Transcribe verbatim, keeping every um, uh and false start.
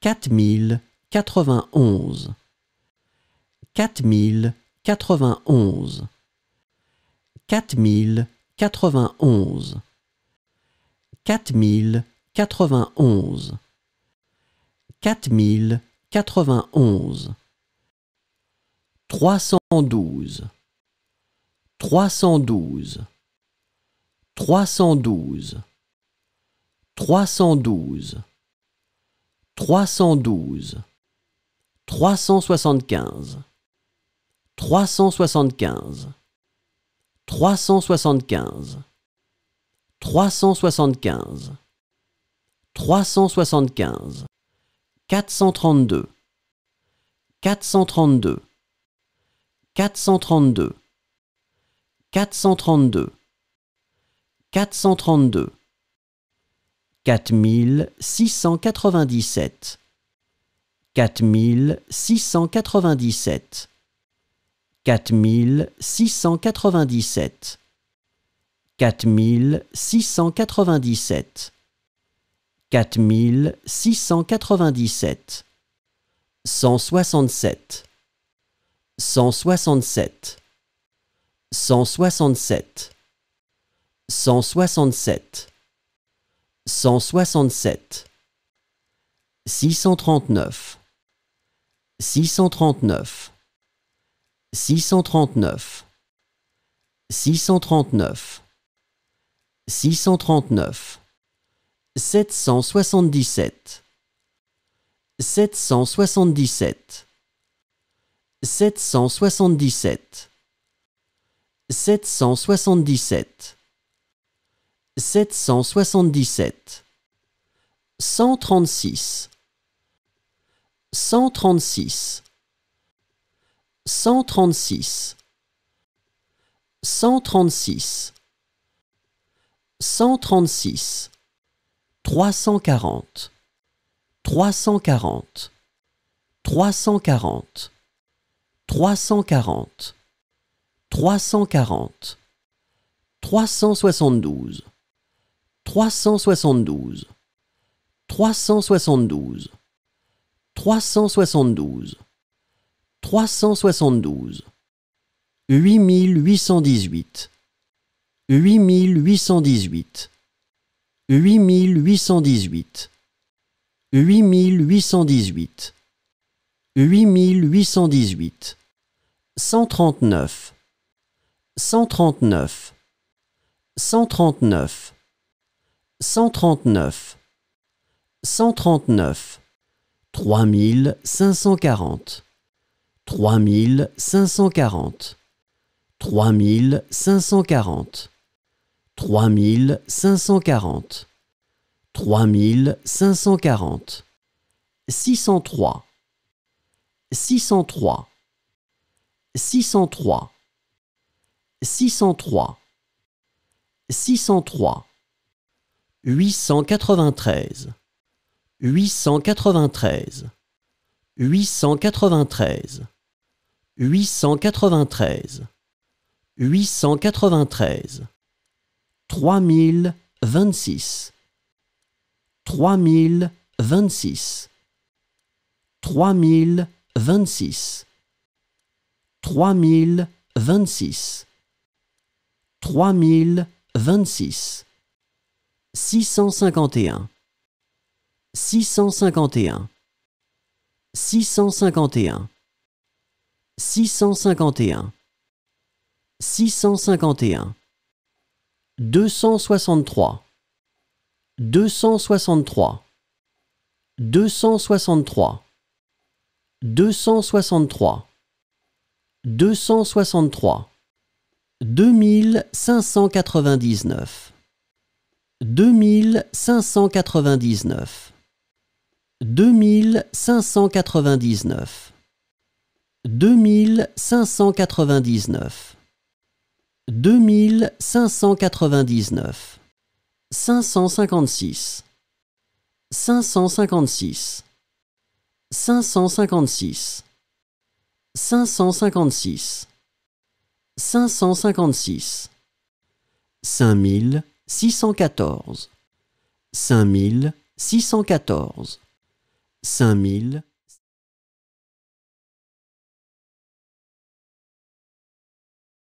quatre mille quatre-vingt-onze, quatre mille quatre-vingt-onze, quatre mille quatre-vingt-onze, quatre mille quatre-vingt-onze, quatre mille quatre-vingt-onze, trois cent douze, trois cent douze, trois cent douze, trois cent douze, trois cent douze, trois cent soixante-quinze, trois cent soixante-quinze, trois cent soixante-quinze, trois cent soixante-quinze, trois cent soixante-quinze, quatre cent trente-deux, quatre cent trente-deux, quatre cent trente-deux, quatre cent trente-deux, quatre cent trente-deux, quatre mille six cent quatre-vingt-dix-sept, quatre mille six cent quatre-vingt-dix-sept, quatre mille six cent quatre-vingt-dix-sept, quatre mille six cent quatre-vingt-dix-sept, quatre mille six cent quatre-vingt-dix-sept, cent soixante-sept, cent soixante-sept, cent soixante-sept, cent soixante-sept, cent soixante-sept, six cent trente-neuf, six cent trente-neuf, six cent trente-neuf, six cent trente-neuf, six cent trente-neuf, sept cent soixante-dix-sept, sept cent soixante-dix-sept, sept cent soixante-dix-sept, sept cent soixante-dix-sept, sept cent soixante-dix-sept, cent trente-six, cent trente-six, cent trente-six, cent trente-six, cent trente-six, trois cent quarante, trois cent quarante, trois cent quarante, trois cent quarante, trois cent quarante, trois cent soixante-douze, trois cent soixante-douze, trois cent soixante-douze, trois cent soixante-douze, trois cent soixante-douze, huit mille huit cent dix-huit, huit mille huit cent dix-huit, huit mille huit cent dix-huit, huit mille huit cent dix-huit, huit mille huit cent dix-huit, cent trente-neuf, cent trente-neuf, cent trente-neuf, cent trente-neuf, cent trente-neuf, trois mille cinq cent quarante, trois mille cinq cent quarante, trois mille cinq cent quarante, trois mille cinq cent quarante, trois mille cinq cent quarante, six cent trois, six cent trois, six cent trois, six cent trois, six cent trois, huit cent quatre-vingt-treize, huit cent quatre-vingt-treize, huit cent quatre-vingt-treize, huit cent quatre-vingt-treize, huit cent quatre-vingt-treize, trois mille vingt-six, trois mille vingt-six, trois mille vingt-six, trois mille vingt-six, trois mille vingt-six, six cent cinquante et un, six cent cinquante et un, six cent cinquante et un, six cent cinquante et un, six cent cinquante et un, deux cent soixante-trois, deux cent soixante-trois, deux cent soixante-trois, deux cent soixante-trois, deux cent soixante-trois, deux mille cinq cent quatre-vingt-dix-neuf, deux mille cinq cent quatre-vingt-dix-neuf, deux mille cinq cent quatre-vingt-dix-neuf, deux mille cinq cent quatre-vingt-dix-neuf, deux mille cinq cent quatre-vingt-dix-neuf, cinq cent cinquante-six, cinq cent cinquante-six, cinq cent cinquante-six, cinq cent cinquante-six, cinq cent cinquante-six, cinq mille six cent quatorze, cinq mille six cent quatorze, cinq mille